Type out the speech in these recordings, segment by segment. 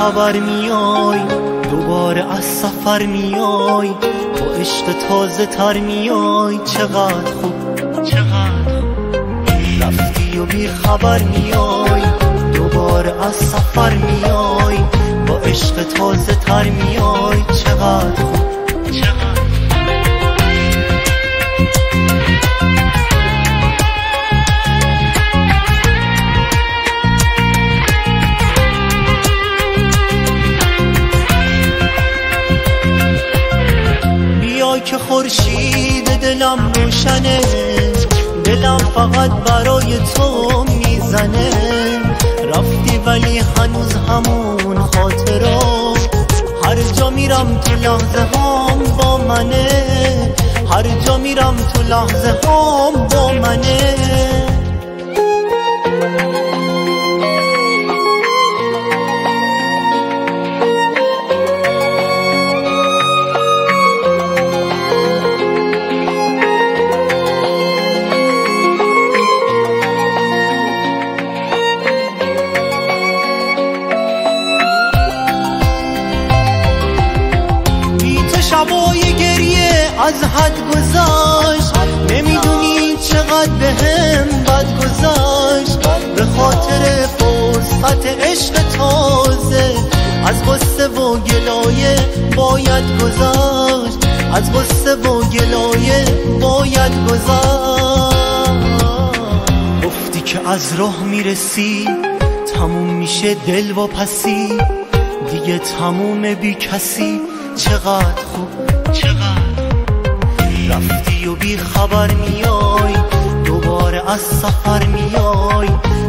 خبر میای، دوباره از سفر میای، با عشق تازه تر میای. چقدر خوب، چقدر خوب رفتی و بی خبر میای، دوباره از سفر میای، با عشق تازه تر میای. چقدر خوب، چقدر که خورشید دلم روشنه، دلم فقط برای تو میزنه. رفتی ولی هنوز همون خاطرات، هر جا میرم تو لحظه هام با منه، هر جا میرم تو لحظه هام با منه. شبای گریه از حد گذشت، نمیدونی چقدر بهم بد گذشت. به خاطر فرصت عشق تازه از غصه و گلایه باید گذشت، از غصه و گلایه باید گذشت. گفتی که از راه میرسی، تموم میشه دل و پسی، دیگه تموم بی کسی. چقدر خوب، چقدر رفتی و بی خبر میای، دوباره از سفر میای،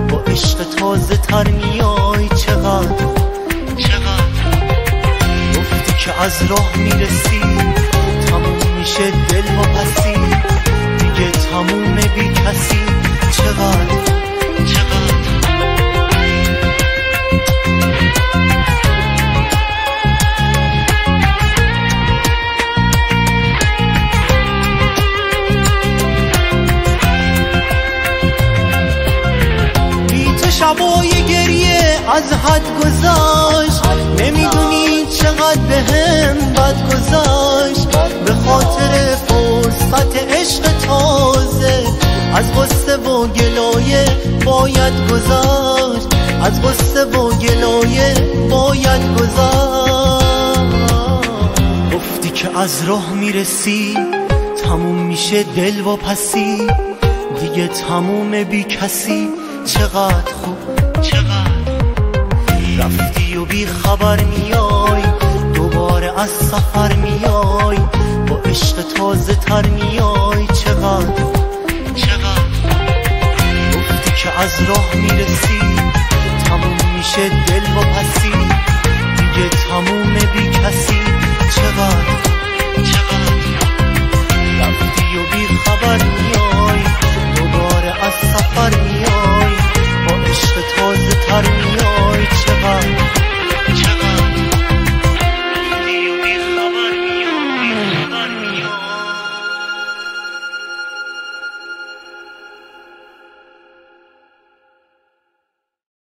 با عشق تازه تر میای. چقدر چقدر گفتی که از راه میرسی، تموم میشه دل و پسی، دیگه تموم بی کسی. چقدر چقدر شبای گریه از حد گذشت، نمیدونی چقدر بهم بد گذشت. به خاطر فرصت عشق تازه از غصه و گلایه باید گذشت، از غصه و گلایه باید گذشت. گفتی که از راه میرسی، تموم میشه دل و پسی، دیگه تموم بی کسی. چقدر خوب، چقدر رفتی و بی خبر میای، دوباره از سفر میای، با عشق تازه تر میای. چقدر چقدر گفتی که از راه میرسی، تموم میشه دل و پسی، دیگه تموم بی کسی. چقدر